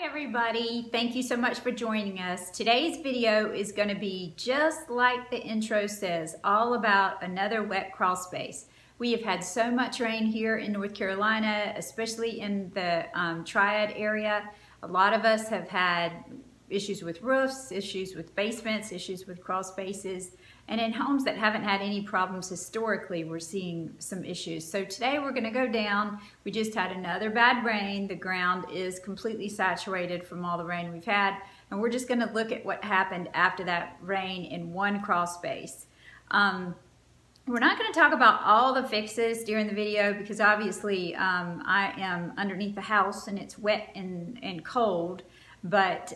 Hi everybody, thank you so much for joining us. Today's video is going to be, just like the intro says, all about another wet crawl space. We have had so much rain here in North Carolina, especially in the Triad area. A lot of us have had issues with roofs, issues with basements, issues with crawl spaces, and in homes that haven't had any problems historically, we're seeing some issues. So today we're gonna go down. We just had another bad rain. The ground is completely saturated from all the rain we've had, and we're just gonna look at what happened after that rain in one crawl space. We're not gonna talk about all the fixes during the video because obviously I am underneath the house and it's wet and cold. But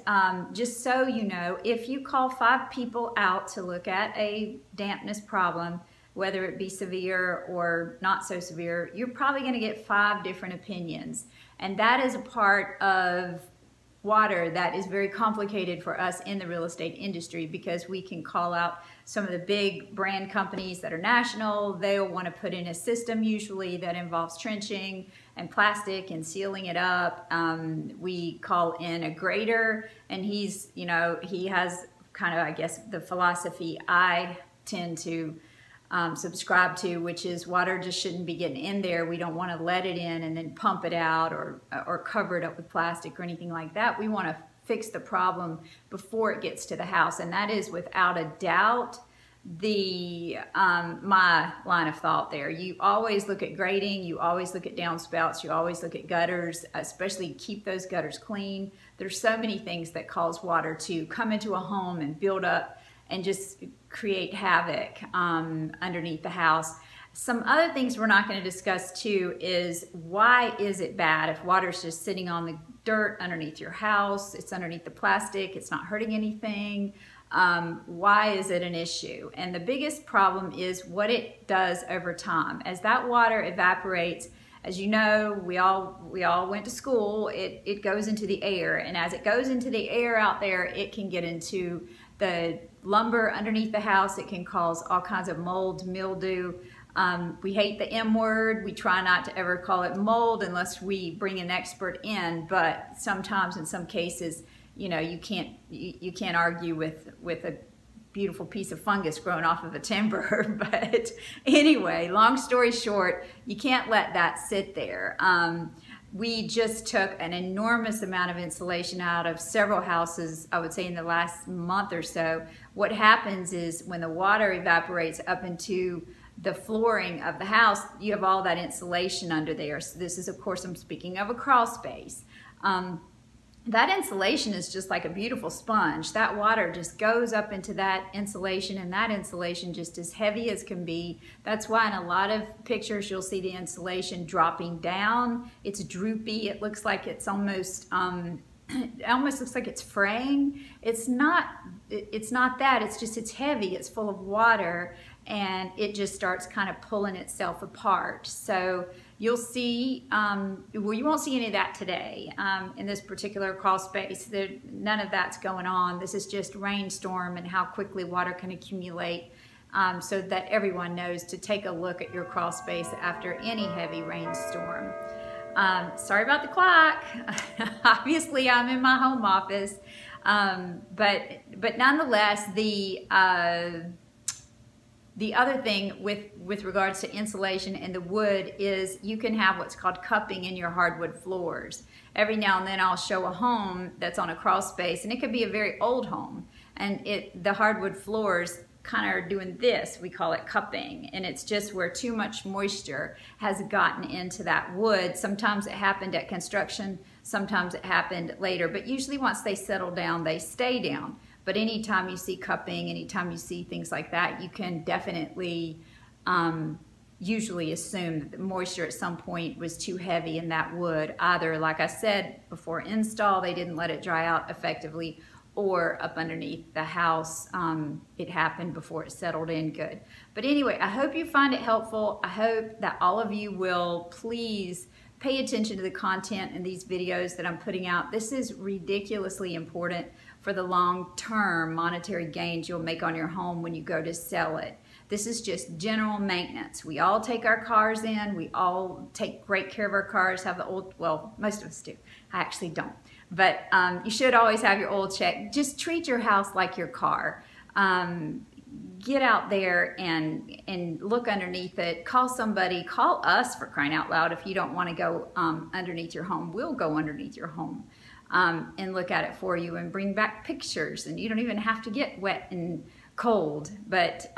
just so you know, if you call 5 people out to look at a dampness problem, whether it be severe or not so severe, you're probably going to get 5 different opinions. And that is a part of water that is very complicated for us in the real estate industry, because we can call out some of the big brand companies that are national. They'll want to put in a system usually that involves trenching and plastic and sealing it up. We call in a grader, and he's, you know, he has kind of, I guess, the philosophy I tend to subscribe to, which is water just shouldn't be getting in there. We don't want to let it in and then pump it out or cover it up with plastic or anything like that. We want to fix the problem before it gets to the house, and that is without a doubt the my line of thought there. You always look at grading, you always look at downspouts, you always look at gutters, especially keep those gutters clean. There's so many things that cause water to come into a home and build up and just create havoc underneath the house. Some other things we're not going to discuss too is, why is it bad if water's just sitting on the dirt underneath your house? It's underneath the plastic, it's not hurting anything. Why is it an issue? And the biggest problem is what it does over time. As that water evaporates, as you know, we all went to school, it goes into the air, and as it goes into the air out there, it can get into the lumber underneath the house. It can cause all kinds of mold, mildew. We hate the M word. We try not to ever call it mold unless we bring an expert in, but sometimes in some cases, you know, you can't argue with a beautiful piece of fungus growing off of a timber. But anyway, long story short, you can't let that sit there. We just took an enormous amount of insulation out of several houses, I would say, in the last month or so. What happens is, when the water evaporates up into the flooring of the house, you have all that insulation under there. So this is, of course, I'm speaking of a crawl space. That insulation is just like a beautiful sponge. That water just goes up into that insulation, and that insulation just as heavy as can be. That's why in a lot of pictures you'll see the insulation dropping down. It's droopy. It looks like it's almost, it almost looks like it's fraying. It's not that. It's just, it's heavy. It's full of water, and it just starts kind of pulling itself apart. So you'll see, well, you won't see any of that today in this particular crawl space. None of that's going on. This is just rainstorm and how quickly water can accumulate, so that everyone knows to take a look at your crawl space after any heavy rainstorm. Sorry about the clock. Obviously, I'm in my home office, but nonetheless, the other thing with regards to insulation and the wood is, you can have what's called cupping in your hardwood floors. Every now and then I'll show a home that's on a crawl space, and it could be a very old home, and the hardwood floors kind of are doing this. We call it cupping, and it's just where too much moisture has gotten into that wood. Sometimes it happened at construction, sometimes it happened later, but usually once they settle down, they stay down. But anytime you see cupping, anytime you see things like that, you can definitely usually assume that the moisture at some point was too heavy in that wood. Either, like I said, before install, they didn't let it dry out effectively, or up underneath the house, it happened before it settled in good. But anyway, I hope you find it helpful. I hope that all of you will please pay attention to the content in these videos that I'm putting out. This is ridiculously important for the long-term monetary gains you'll make on your home when you go to sell it. This is just general maintenance. We all take our cars in. We all take great care of our cars, have the old, well, most of us do. I actually don't. But you should always have your oil check. Just treat your house like your car. Get out there and look underneath it. Call somebody, call us, for crying out loud. If you don't want to go underneath your home, we'll go underneath your home and look at it for you and bring back pictures. And you don't even have to get wet and cold, but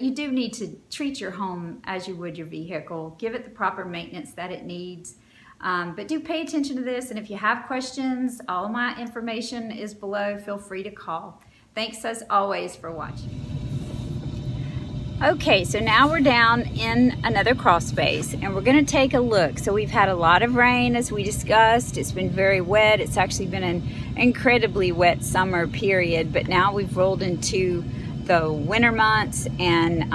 you do need to treat your home as you would your vehicle. Give it the proper maintenance that it needs. But do pay attention to this, and if you have questions, all my information is below. Feel free to call. Thanks as always for watching. Okay, so now we're down in another crawl space and we're going to take a look. So we've had a lot of rain, as we discussed. It's been very wet. It's actually been an incredibly wet summer period, but now we've rolled into the winter months, and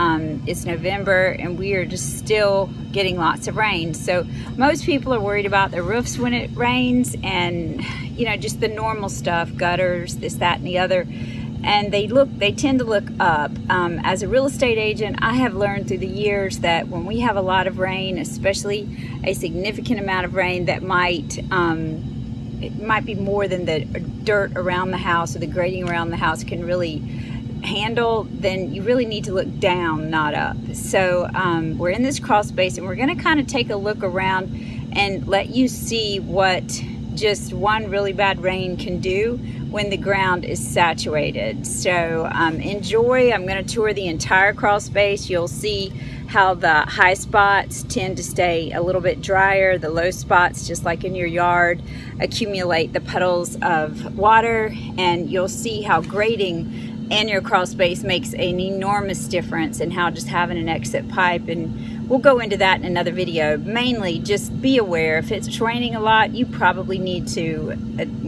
it's November, and we are just still getting lots of rain. So most people are worried about their roofs when it rains, and you know, just the normal stuff, gutters, this, that, and the other. And they tend to look up. As a real estate agent, I have learned through the years that when we have a lot of rain, especially a significant amount of rain that might be more than the dirt around the house or the grading around the house can really handle, then you really need to look down, not up. So we're in this crawl space, and we're going to kind of take a look around and let you see what just one really bad rain can do when the ground is saturated. So enjoy. I'm going to tour the entire crawl space. You'll see how the high spots tend to stay a little bit drier. The low spots, just like in your yard, accumulate the puddles of water, and you'll see how grading and your crawl space makes an enormous difference in how just having an exit pipe, and we'll go into that in another video. Mainly just be aware, if it's raining a lot, you probably need to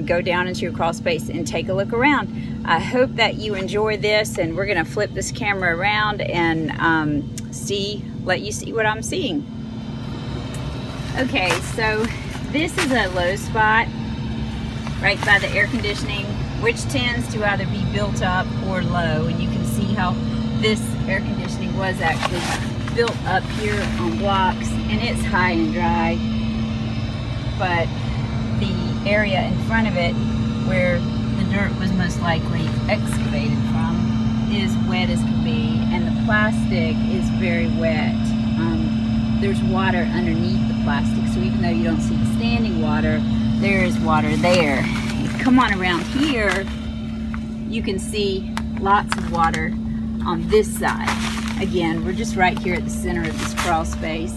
go down into your crawl space and take a look around. I hope that you enjoy this, and we're gonna flip this camera around and let you see what I'm seeing. Okay, so this is a low spot right by the air conditioning, which tends to either be built up or low. And you can see how this air conditioning was actually built up here on blocks, and it's high and dry. But the area in front of it where the dirt was most likely excavated from is wet as can be, and the plastic is very wet. There's water underneath the plastic, so even though you don't see the standing water, there is water there. Come on around here, you can see lots of water on this side. Again, we're just right here at the center of this crawl space.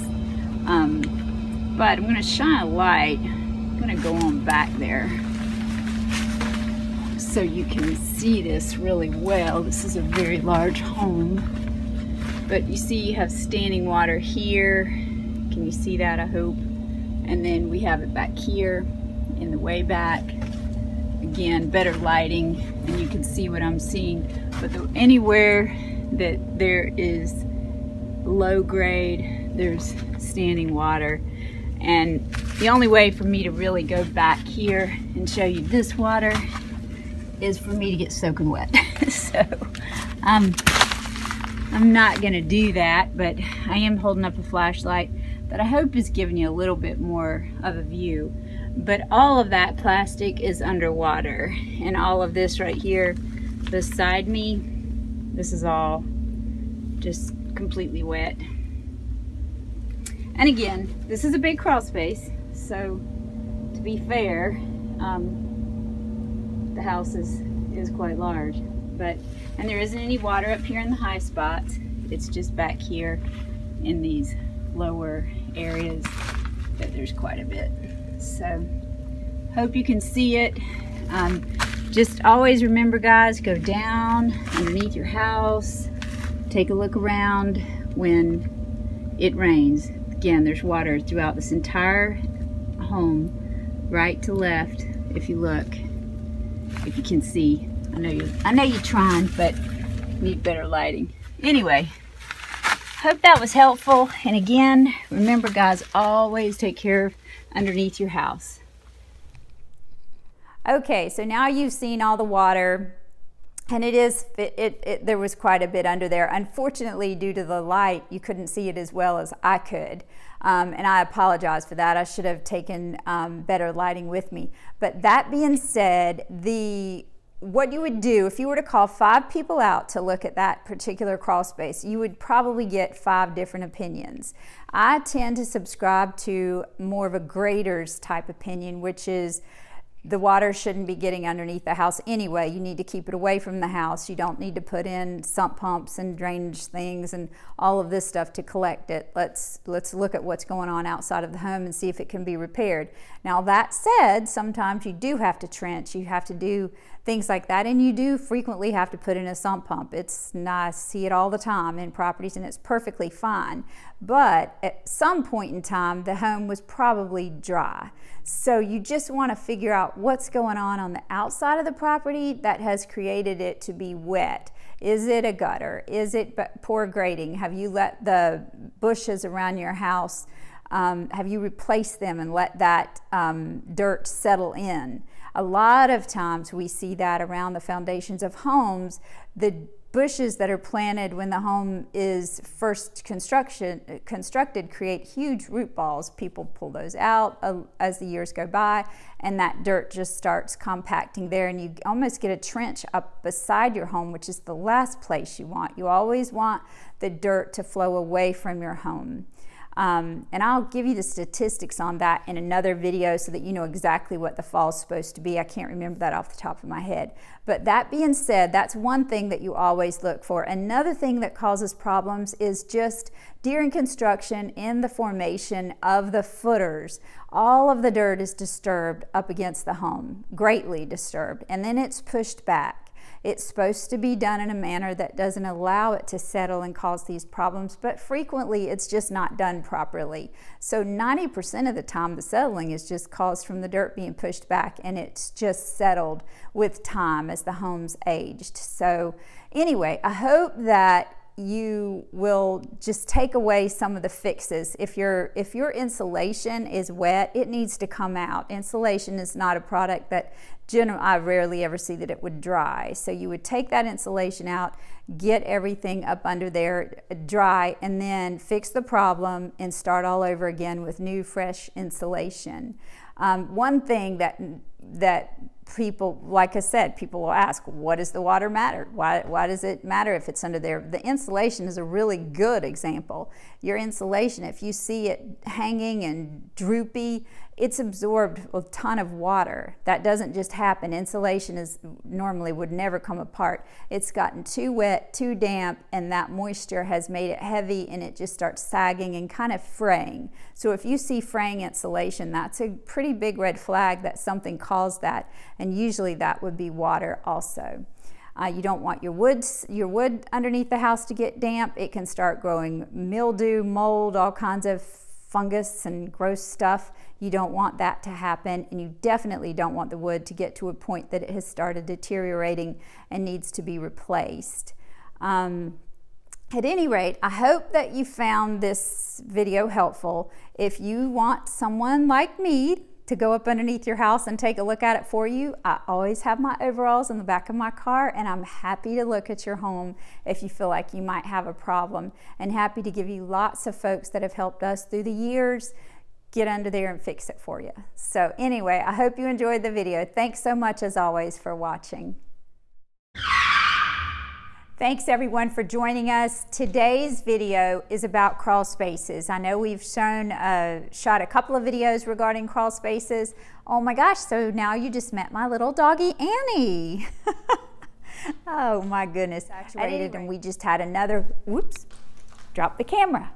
But I'm going to shine a light. I'm going to go on back there so you can see this really well. This is a very large home. But you see you have standing water here. Can you see that, I hope? And then we have it back here in the way back. Again, better lighting, and you can see what I'm seeing. But anywhere that there is low grade, there's standing water. And the only way for me to really go back here and show you this water is for me to get soaking wet. So I'm not gonna do that, but I am holding up a flashlight that I hope is giving you a little bit more of a view. But all of that plastic is underwater, and all of this right here beside me, this is all just completely wet. And again, this is a big crawl space, so to be fair, the house is quite large. But and there isn't any water up here in the high spots. It's just back here in these lower areas that there's quite a bit. So hope you can see it. Just always remember, guys, go down underneath your house, take a look around when it rains. Again, there's water throughout this entire home, right to left, if you look, if you can see. I know you're trying, but need better lighting. Anyway, hope that was helpful. And again, remember, guys, always take care of underneath your house. Okay, so now you've seen all the water And it is, there was quite a bit under there. Unfortunately, due to the light, you couldn't see it as well as I could. And I apologize for that. I should have taken better lighting with me. But that being said, what you would do, if you were to call 5 people out to look at that particular crawl space, you would probably get 5 different opinions. I tend to subscribe to more of a graders type opinion, which is the water shouldn't be getting underneath the house anyway. You need to keep it away from the house. You don't need to put in sump pumps and drainage things and all of this stuff to collect it. Let's look at what's going on outside of the home and see if it can be repaired. Now, that said, sometimes you do have to trench. You have to do things like that, and you do frequently have to put in a sump pump. It's nice, see it all the time in properties, and it's perfectly fine. But at some point in time, the home was probably dry. So you just want to figure out what's going on the outside of the property that has created it to be wet. Is it a gutter? Is it poor grading? Have you let the bushes around your house, have you replaced them and let that dirt settle in? A lot of times we see that around the foundations of homes. The bushes that are planted when the home is first constructed create huge root balls. People pull those out as the years go by, and that dirt just starts compacting there, and you almost get a trench up beside your home, which is the last place you want. You always want the dirt to flow away from your home. And I'll give you the statistics on that in another video so that you know exactly what the fall is supposed to be. I can't remember that off the top of my head. But that being said, that's one thing that you always look for. Another thing that causes problems is just during construction in the formation of the footers. All of the dirt is disturbed up against the home, greatly disturbed, and then it's pushed back. It's supposed to be done in a manner that doesn't allow it to settle and cause these problems, but frequently it's just not done properly. So 90% of the time, the settling is just caused from the dirt being pushed back, and it's just settled with time as the home's aged. So anyway, I hope that you will just take away some of the fixes. If your insulation is wet, it needs to come out. Insulation is not a product that I rarely ever see that it would dry. So you would take that insulation out, get everything up under there dry, and then fix the problem and start all over again with new, fresh insulation. One thing that people, like I said, people will ask, what does the water matter? Why does it matter if it's under there? The insulation is a really good example. Your insulation, if you see it hanging and droopy, it's absorbed a ton of water. That doesn't just happen. Insulation is normally would never come apart. It's gotten too wet, too damp, and that moisture has made it heavy, and it just starts sagging and kind of fraying. So if you see fraying insulation, that's a pretty big red flag that something caused that, and usually that would be water also. You don't want your wood underneath the house to get damp. It can start growing mildew, mold, all kinds of fungus and gross stuff. You don't want that to happen, and you definitely don't want the wood to get to a point that it has started deteriorating and needs to be replaced. At any rate, I hope that you found this video helpful. If you want someone like me to go up underneath your house and take a look at it for you, I always have my overalls in the back of my car, and I'm happy to look at your home if you feel like you might have a problem, and happy to give you lots of folks that have helped us through the years get under there and fix it for you. So anyway, I hope you enjoyed the video. Thanks so much, as always, for watching. Thanks everyone for joining us. Today's video is about crawl spaces. I know we've shot a couple of videos regarding crawl spaces. Oh my gosh, so now you just met my little doggie, Annie. Oh my goodness, saturated, and we just had another, whoops, drop the camera.